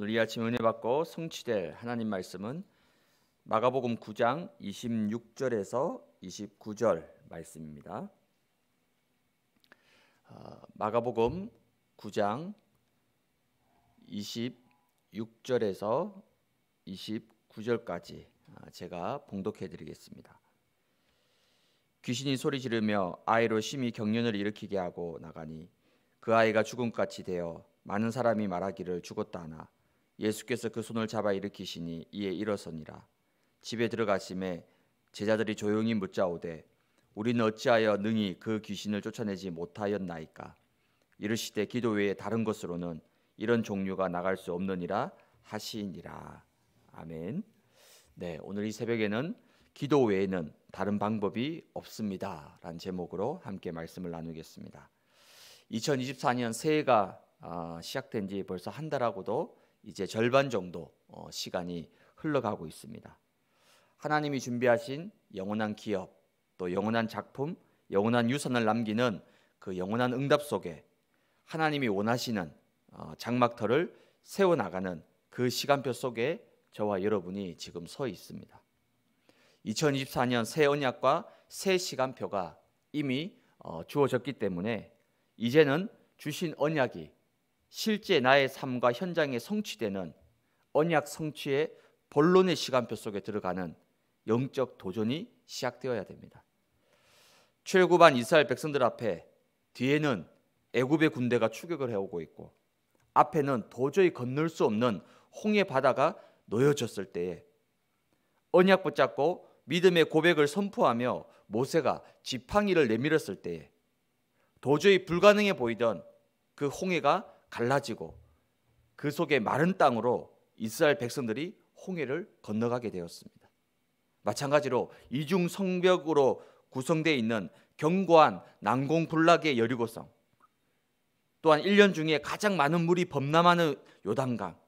오늘 이 아침 은혜 받고 성취될 하나님 말씀은 마가복음 9장 26절에서 29절 말씀입니다. 마가복음 9장 26절에서 29절까지 제가 봉독해 드리겠습니다. 귀신이 소리 지르며 아이로 심히 경련을 일으키게 하고 나가니 그 아이가 죽음같이 되어 많은 사람이 말하기를 죽었다 하나 예수께서 그 손을 잡아 일으키시니 이에 일어서니라. 집에 들어가심에 제자들이 조용히 묻자오되 우리는 어찌하여 능히 그 귀신을 쫓아내지 못하였나이까. 이르시되 기도 외에 다른 것으로는 이런 종류가 나갈 수 없느니라 하시니라. 아멘. 네, 오늘 이 새벽에는 기도 외에는 다른 방법이 없습니다 라는 제목으로 함께 말씀을 나누겠습니다. 2024년 새해가 시작된 지 벌써 한 달하고도 이제 절반 정도 시간이 흘러가고 있습니다. 하나님이 준비하신 영원한 기업, 또 영원한 작품, 영원한 유산을 남기는 그 영원한 응답 속에 하나님이 원하시는 장막터를 세워나가는 그 시간표 속에 저와 여러분이 지금 서 있습니다. 2024년 새 언약과 새 시간표가 이미 주어졌기 때문에 이제는 주신 언약이 실제 나의 삶과 현장에 성취되는 언약 성취의 본론의 시간표 속에 들어가는 영적 도전이 시작되어야 됩니다. 출애굽한 이스라엘 백성들 앞에 뒤에는 애굽의 군대가 추격을 해오고 있고 앞에는 도저히 건널 수 없는 홍해 바다가 놓여졌을 때에 언약 붙잡고 믿음의 고백을 선포하며 모세가 지팡이를 내밀었을 때에 도저히 불가능해 보이던 그 홍해가 갈라지고 그 속에 마른 땅으로 이스라엘 백성들이 홍해를 건너가게 되었습니다. 마찬가지로 이중 성벽으로 구성되어 있는 견고한 난공불락의 여리고성, 또한 1년 중에 가장 많은 물이 범람하는 요단강,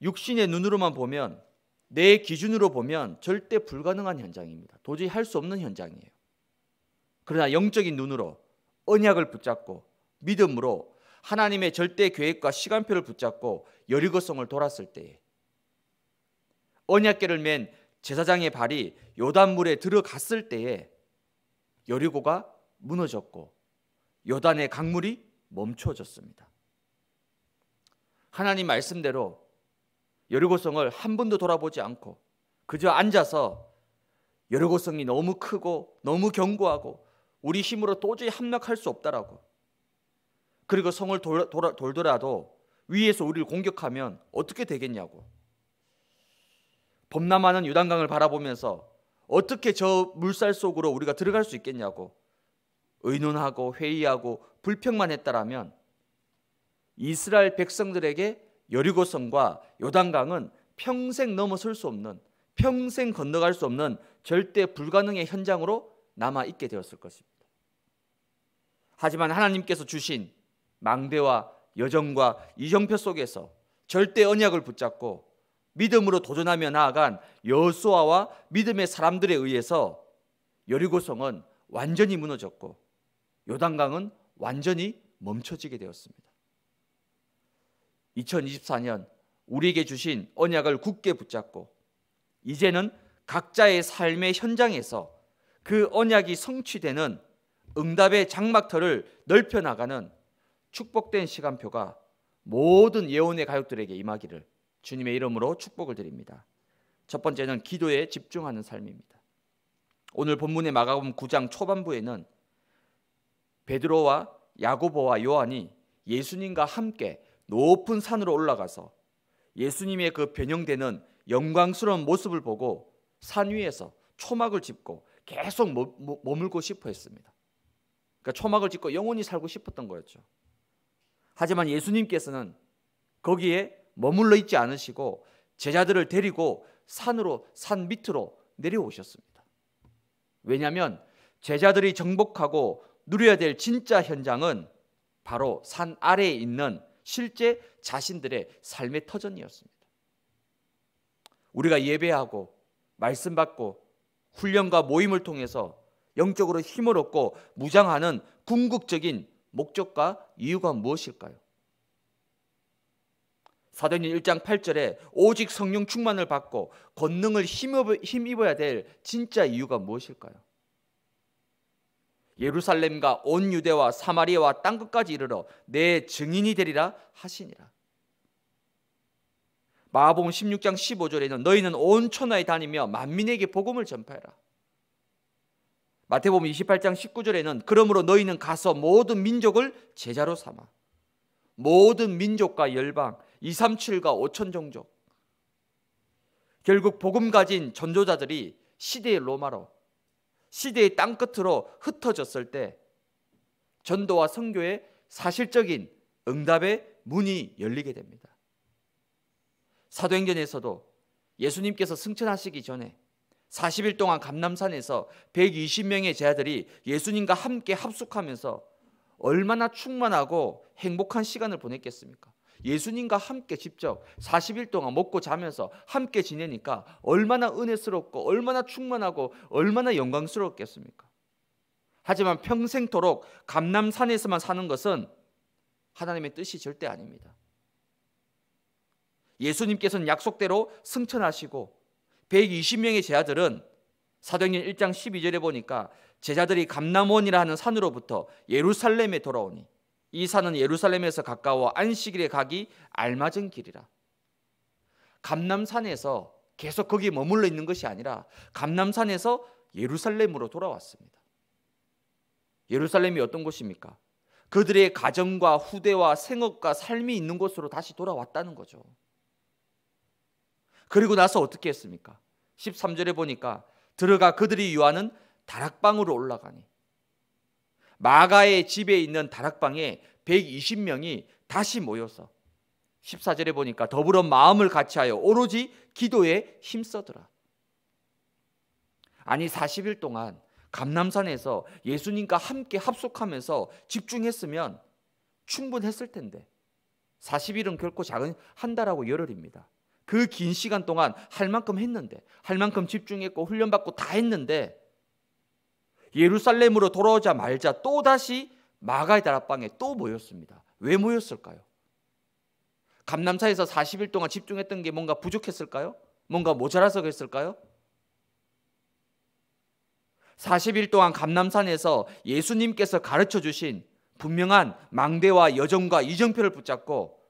육신의 눈으로만 보면, 내 기준으로 보면 절대 불가능한 현장입니다. 도저히 할 수 없는 현장이에요. 그러나 영적인 눈으로 언약을 붙잡고 믿음으로 하나님의 절대 계획과 시간표를 붙잡고 여리고성을 돌았을 때에 언약궤를 맨 제사장의 발이 요단물에 들어갔을 때에 여리고가 무너졌고 요단의 강물이 멈춰졌습니다. 하나님 말씀대로 여리고성을 한 번도 돌아보지 않고 그저 앉아서 여리고성이 너무 크고 너무 견고하고 우리 힘으로 도저히 함락할 수 없다라고, 그리고 성을 돌더라도 위에서 우리를 공격하면 어떻게 되겠냐고, 범람하는 요단강을 바라보면서 어떻게 저 물살 속으로 우리가 들어갈 수 있겠냐고 의논하고 회의하고 불평만 했다라면 이스라엘 백성들에게 여리고성과 요단강은 평생 넘어설 수 없는, 평생 건너갈 수 없는 절대 불가능의 현장으로 남아있게 되었을 것입니다. 하지만 하나님께서 주신 망대와 여정과 이정표 속에서 절대 언약을 붙잡고 믿음으로 도전하며 나아간 여호수아와 믿음의 사람들에 의해서 여리고성은 완전히 무너졌고 요단강은 완전히 멈춰지게 되었습니다. 2024년 우리에게 주신 언약을 굳게 붙잡고 이제는 각자의 삶의 현장에서 그 언약이 성취되는 응답의 장막터를 넓혀나가는 축복된 시간표가 모든 예언의 가족들에게 임하기를 주님의 이름으로 축복을 드립니다. 첫 번째는 기도에 집중하는 삶입니다. 오늘 본문의 마가복음 9장 초반부에는 베드로와 야고보와 요한이 예수님과 함께 높은 산으로 올라가서 예수님의 그 변형되는 영광스러운 모습을 보고 산 위에서 초막을 짚고 계속 머물고 싶어 했습니다. 그러니까 초막을 짓고 영원히 살고 싶었던 거였죠. 하지만 예수님께서는 거기에 머물러 있지 않으시고 제자들을 데리고 산 밑으로 내려오셨습니다. 왜냐하면 제자들이 정복하고 누려야 될 진짜 현장은 바로 산 아래에 있는 실제 자신들의 삶의 터전이었습니다. 우리가 예배하고 말씀 받고 훈련과 모임을 통해서 영적으로 힘을 얻고 무장하는 궁극적인 목적과 이유가 무엇일까요? 사도행전 1장 8절에 오직 성령 충만을 받고 권능을 힘입어야 될 진짜 이유가 무엇일까요? 예루살렘과 온 유대와 사마리아와 땅 끝까지 이르러 내 증인이 되리라 하시니라. 마가복음 16장 15절에는 너희는 온 천하에 다니며 만민에게 복음을 전파해라. 마태복음 28장 19절에는 그러므로 너희는 가서 모든 민족을 제자로 삼아 모든 민족과 열방 237과 5천 종족. 결국 복음 가진 전도자들이 시대의 로마로 시대의 땅끝으로 흩어졌을 때 전도와 선교의 사실적인 응답의 문이 열리게 됩니다. 사도행전에서도 예수님께서 승천하시기 전에 40일 동안 감람산에서 120명의 제자들이 예수님과 함께 합숙하면서 얼마나 충만하고 행복한 시간을 보냈겠습니까? 예수님과 함께 직접 40일 동안 먹고 자면서 함께 지내니까 얼마나 은혜스럽고 얼마나 충만하고 얼마나 영광스럽겠습니까? 하지만 평생토록 감람산에서만 사는 것은 하나님의 뜻이 절대 아닙니다. 예수님께서는 약속대로 승천하시고 120명의 제자들은 사도행전 1장 12절에 보니까 제자들이 감람원이라 하는 산으로부터 예루살렘에 돌아오니 이 산은 예루살렘에서 가까워 안식일에 가기 알맞은 길이라. 감람산에서 계속 거기 머물러 있는 것이 아니라 감람산에서 예루살렘으로 돌아왔습니다. 예루살렘이 어떤 곳입니까? 그들의 가정과 후대와 생업과 삶이 있는 곳으로 다시 돌아왔다는 거죠. 그리고 나서 어떻게 했습니까? 13절에 보니까 들어가 그들이 유하는 다락방으로 올라가니 마가의 집에 있는 다락방에 120명이 다시 모여서 14절에 보니까 더불어 마음을 같이하여 오로지 기도에 힘써더라. 아니 40일 동안 감람산에서 예수님과 함께 합숙하면서 집중했으면 충분했을 텐데 40일은 결코 작은 한 달하고 열흘입니다. 그 긴 시간 동안 할 만큼 했는데 할 만큼 집중했고 훈련받고 다 했는데 예루살렘으로 돌아오자 말자 또다시 마가의 다락방에 또 모였습니다. 왜 모였을까요? 감람산에서 40일 동안 집중했던 게 뭔가 부족했을까요? 뭔가 모자라서 그랬을까요? 40일 동안 감람산에서 예수님께서 가르쳐 주신 분명한 망대와 여정과 이정표를 붙잡고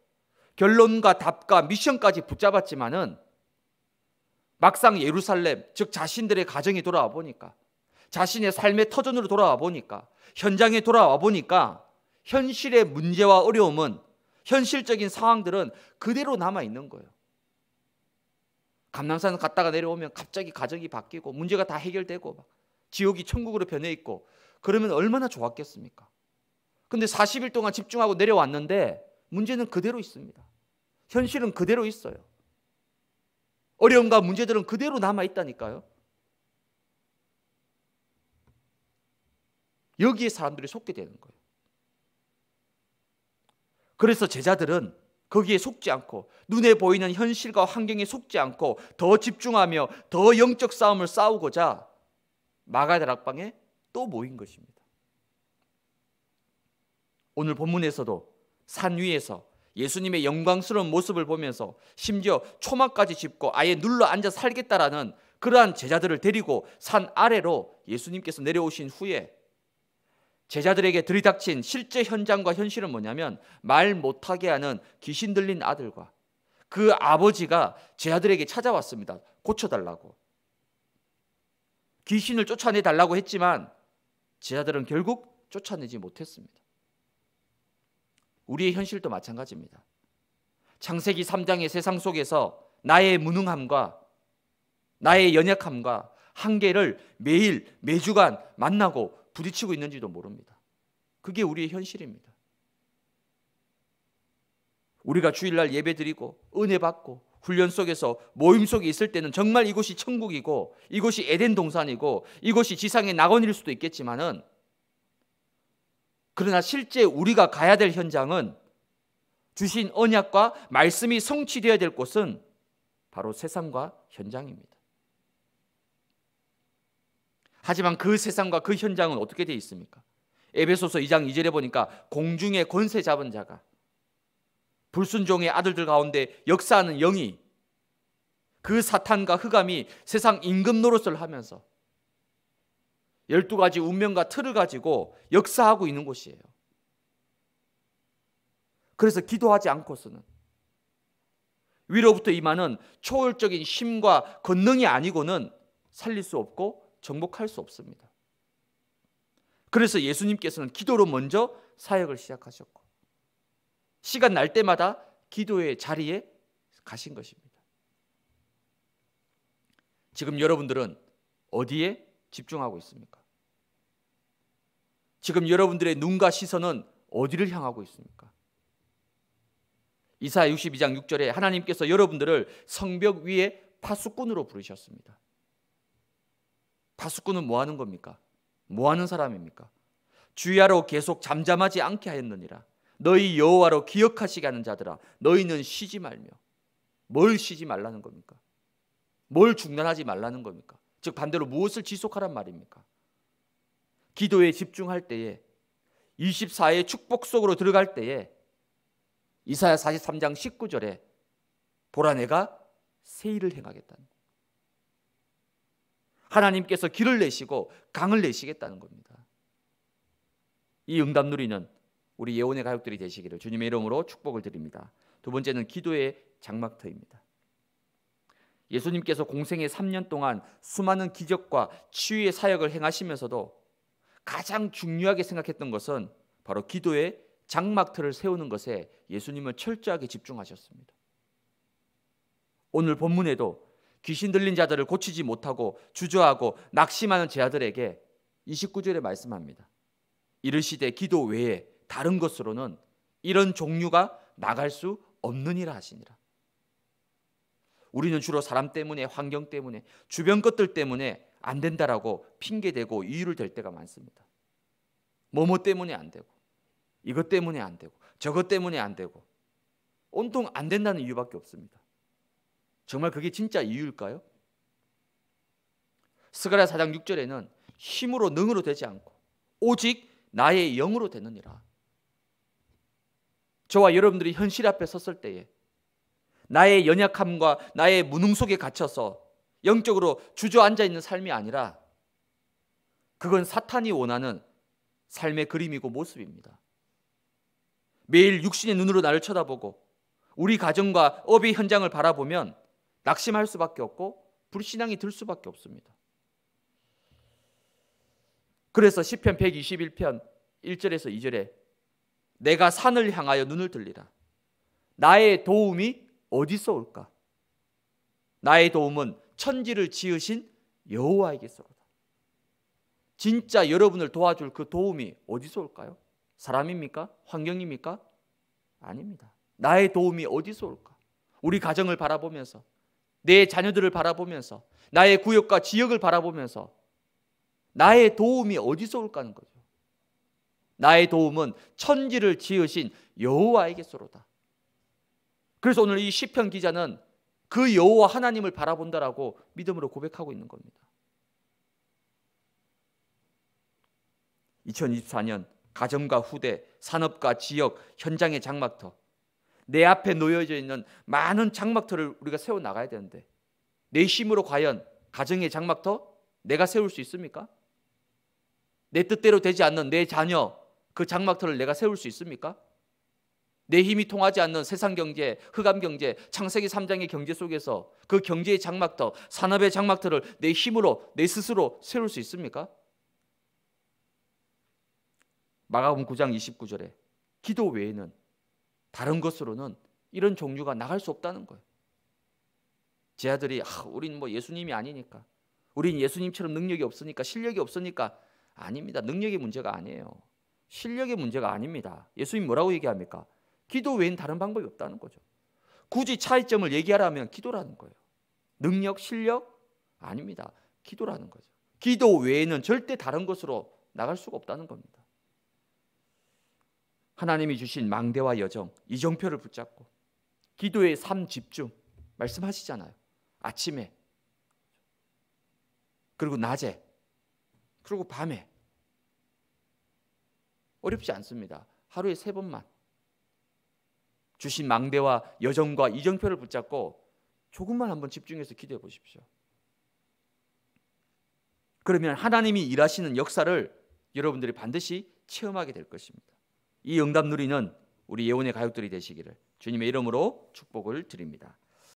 결론과 답과 미션까지 붙잡았지만은 막상 예루살렘, 즉 자신들의 가정에 돌아와 보니까 자신의 삶의 터전으로 돌아와 보니까 현장에 돌아와 보니까 현실의 문제와 어려움은 현실적인 상황들은 그대로 남아있는 거예요. 감람산 갔다가 내려오면 갑자기 가정이 바뀌고 문제가 다 해결되고 막 지옥이 천국으로 변해있고 그러면 얼마나 좋았겠습니까? 근데 40일 동안 집중하고 내려왔는데 문제는 그대로 있습니다. 현실은 그대로 있어요. 어려움과 문제들은 그대로 남아있다니까요. 여기에 사람들이 속게 되는 거예요. 그래서 제자들은 거기에 속지 않고 눈에 보이는 현실과 환경에 속지 않고 더 집중하며 더 영적 싸움을 싸우고자 마가의 다락방에 또 모인 것입니다. 오늘 본문에서도 산 위에서 예수님의 영광스러운 모습을 보면서 심지어 초막까지 짚고 아예 눌러 앉아 살겠다라는 그러한 제자들을 데리고 산 아래로 예수님께서 내려오신 후에 제자들에게 들이닥친 실제 현장과 현실은 뭐냐면 말 못하게 하는 귀신 들린 아들과 그 아버지가 제자들에게 찾아왔습니다. 고쳐달라고. 귀신을 쫓아내달라고 했지만 제자들은 결국 쫓아내지 못했습니다. 우리의 현실도 마찬가지입니다. 창세기 3장의 세상 속에서 나의 무능함과 나의 연약함과 한계를 매일 매주간 만나고 부딪히고 있는지도 모릅니다. 그게 우리의 현실입니다. 우리가 주일날 예배드리고 은혜받고 훈련 속에서 모임 속에 있을 때는 정말 이곳이 천국이고 이곳이 에덴 동산이고 이곳이 지상의 낙원일 수도 있겠지만은 그러나 실제 우리가 가야 될 현장은 주신 언약과 말씀이 성취되어야 될 곳은 바로 세상과 현장입니다. 하지만 그 세상과 그 현장은 어떻게 되어 있습니까? 에베소서 2장 2절에 보니까 공중의 권세 잡은 자가 불순종의 아들들 가운데 역사하는 영이, 그 사탄과 흑암이 세상 임금 노릇을 하면서 12가지 운명과 틀을 가지고 역사하고 있는 곳이에요. 그래서 기도하지 않고서는, 위로부터 임하는 초월적인 힘과 권능이 아니고는 살릴 수 없고 정복할 수 없습니다. 그래서 예수님께서는 기도로 먼저 사역을 시작하셨고, 시간 날 때마다 기도의 자리에 가신 것입니다. 지금 여러분들은 어디에 집중하고 있습니까? 지금 여러분들의 눈과 시선은 어디를 향하고 있습니까? 이사야 62장 6절에 하나님께서 여러분들을 성벽 위에 파수꾼으로 부르셨습니다. 파수꾼은 뭐 하는 겁니까? 뭐 하는 사람입니까? 주야로 계속 잠잠하지 않게 하였느니라. 너희 여호와로 기억하시게 하는 자들아, 너희는 쉬지 말며. 뭘 쉬지 말라는 겁니까? 뭘 중단하지 말라는 겁니까? 즉 반대로 무엇을 지속하란 말입니까? 기도에 집중할 때에, 24의 축복 속으로 들어갈 때에, 이사야 43장 19절에 보라 내가 새 일을 행하겠다는, 하나님께서 길을 내시고 강을 내시겠다는 겁니다. 이 응답 누리는 우리 예언의 가족들이 되시기를 주님의 이름으로 축복을 드립니다. 두 번째는 기도의 장막터입니다. 예수님께서 공생의 3년 동안 수많은 기적과 치유의 사역을 행하시면서도 가장 중요하게 생각했던 것은 바로 기도의 장막틀을 세우는 것에 예수님은 철저하게 집중하셨습니다. 오늘 본문에도 귀신 들린 자들을 고치지 못하고 주저하고 낙심하는 제자들에게 29절에 말씀합니다. 이르시되 기도 외에 다른 것으로는 이런 종류가 나갈 수 없느니라 하시니라. 우리는 주로 사람 때문에, 환경 때문에, 주변 것들 때문에 안 된다라고 핑계대고 이유를 댈 때가 많습니다. 뭐뭐 때문에 안 되고, 이것 때문에 안 되고, 저것 때문에 안 되고, 온통 안 된다는 이유밖에 없습니다. 정말 그게 진짜 이유일까요? 스가랴 4장 6절에는 힘으로 능으로 되지 않고 오직 나의 영으로 되느니라. 저와 여러분들이 현실 앞에 섰을 때에 나의 연약함과 나의 무능 속에 갇혀서 영적으로 주저앉아 있는 삶이 아니라, 그건 사탄이 원하는 삶의 그림이고 모습입니다. 매일 육신의 눈으로 나를 쳐다보고 우리 가정과 업의 현장을 바라보면 낙심할 수밖에 없고 불신앙이 들 수밖에 없습니다. 그래서 시편 121편 1절에서 2절에 내가 산을 향하여 눈을 들리라. 나의 도움이 어디서 올까? 나의 도움은 천지를 지으신 여호와에게서로다. 진짜 여러분을 도와줄 그 도움이 어디서 올까요? 사람입니까? 환경입니까? 아닙니다. 나의 도움이 어디서 올까? 우리 가정을 바라보면서, 내 자녀들을 바라보면서, 나의 구역과 지역을 바라보면서 나의 도움이 어디서 올까는 거죠. 나의 도움은 천지를 지으신 여호와에게서로다. 그래서 오늘 이 시편 기자는 그 여호와 하나님을 바라본다라고 믿음으로 고백하고 있는 겁니다. 2024년 가정과 후대, 산업과 지역, 현장의 장막터, 내 앞에 놓여져 있는 많은 장막터를 우리가 세워나가야 되는데, 내 힘으로 과연 가정의 장막터 내가 세울 수 있습니까? 내 뜻대로 되지 않는 내 자녀, 그 장막터를 내가 세울 수 있습니까? 내 힘이 통하지 않는 세상 경제, 흑암 경제, 창세기 3장의 경제 속에서 그 경제의 장막터, 산업의 장막터를 내 힘으로 내 스스로 세울 수 있습니까? 마가복음 9장 29절에 기도 외에는 다른 것으로는 이런 종류가 나갈 수 없다는 거예요. 제자들이 우린 뭐 예수님이 아니니까, 우린 예수님처럼 능력이 없으니까, 실력이 없으니까. 아닙니다. 능력의 문제가 아니에요. 실력의 문제가 아닙니다. 예수님 뭐라고 얘기합니까? 기도 외엔 다른 방법이 없다는 거죠. 굳이 차이점을 얘기하라면 기도라는 거예요. 능력, 실력? 아닙니다. 기도라는 거죠. 기도 외에는 절대 다른 것으로 나갈 수가 없다는 겁니다. 하나님이 주신 망대와 여정, 이정표를 붙잡고 기도의 삶 집중 말씀하시잖아요. 아침에, 그리고 낮에, 그리고 밤에. 어렵지 않습니다. 하루에 3번만 주신 망대와 여정과 이정표를 붙잡고 조금만 한번 집중해서 기도해 보십시오. 그러면 하나님이 일하시는 역사를 여러분들이 반드시 체험하게 될 것입니다. 이 응답 누리는 우리 예언의 가족들이 되시기를 주님의 이름으로 축복을 드립니다.